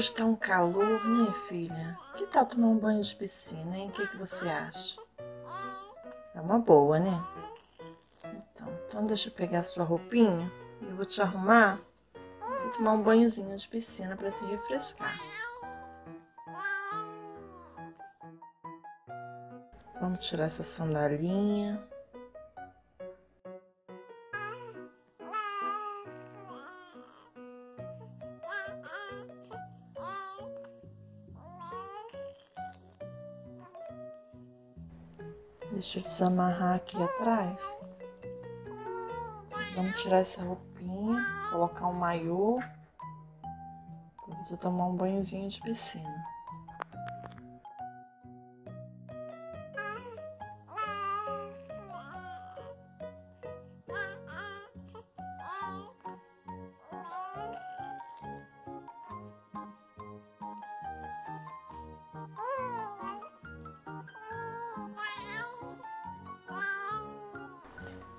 hoje tá um calor, minha filha. Que tal tomar um banho de piscina, hein? O que você acha? É uma boa, né? Então deixa eu pegar a sua roupinha, eu vou te arrumar pra você tomar um banhozinho de piscina pra se refrescar. Vamos tirar essa sandalinha. Deixa eu desamarrar aqui atrás. Vamos tirar essa roupinha, colocar um maiô, pra você tomar um banhozinho de piscina.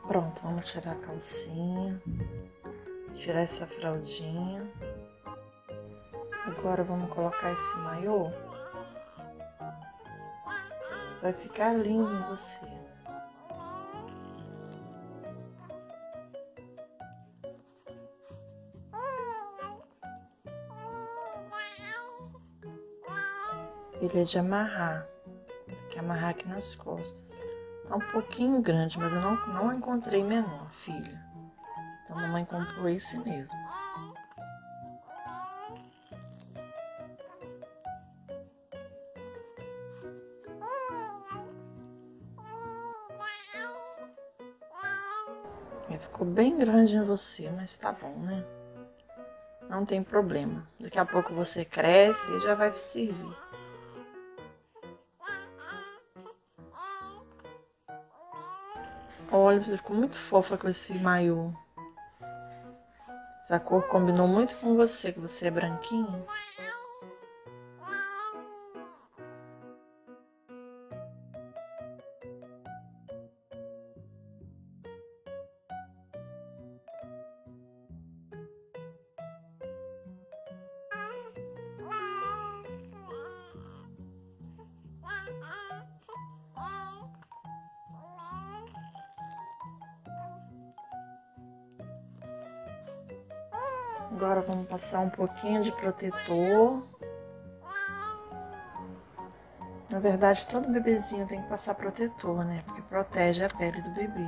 Pronto, vamos tirar a calcinha, tirar essa fraldinha. Agora vamos colocar esse maiô. Vai ficar lindo em você. Ele é de amarrar, tem que amarrar aqui nas costas. Um pouquinho grande, mas eu não encontrei menor, filha. Então a mamãe comprou esse mesmo. Ele ficou bem grande em você, mas tá bom, né? Não tem problema. Daqui a pouco você cresce e já vai servir. Olha, você ficou muito fofa com esse maiô. Essa cor combinou muito com você, que você é branquinha. Agora vamos passar um pouquinho de protetor. Na verdade, todo bebezinho tem que passar protetor, né? Porque protege a pele do bebê.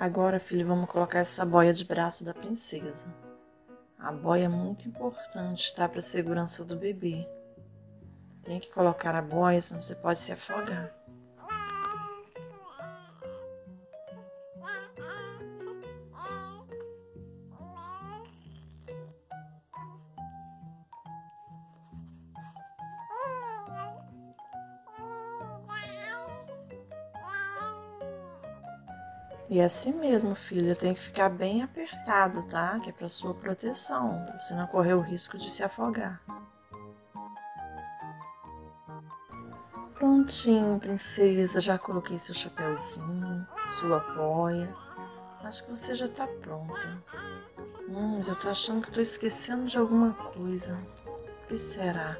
Agora, filho, vamos colocar essa boia de braço da princesa. A boia é muito importante, tá? Para a segurança do bebê. Tem que colocar a boia, senão você pode se afogar. E assim mesmo, filha, tem que ficar bem apertado, tá? Que é para sua proteção, pra você não correr o risco de se afogar. Prontinho, princesa, já coloquei seu chapéuzinho, sua boia. Acho que você já tá pronta. Já tô achando que tô esquecendo de alguma coisa. O que será?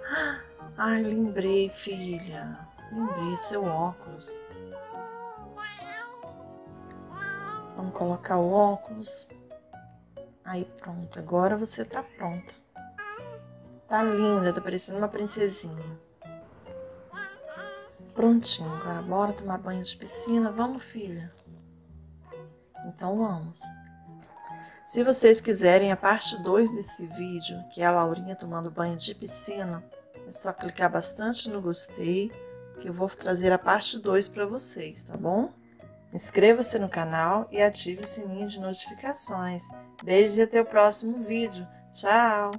Ai, lembrei, filha. Lembrei, seu óculos. Vamos colocar o óculos. Aí pronto, agora você tá pronta. Tá linda, tá parecendo uma princesinha. Prontinho, agora bora tomar banho de piscina. Vamos, filha? Então vamos. Se vocês quiserem a parte 2 desse vídeo, que é a Laurinha tomando banho de piscina, é só clicar bastante no gostei, que eu vou trazer a parte 2 para vocês, tá bom? Inscreva-se no canal e ative o sininho de notificações. Beijos e até o próximo vídeo. Tchau!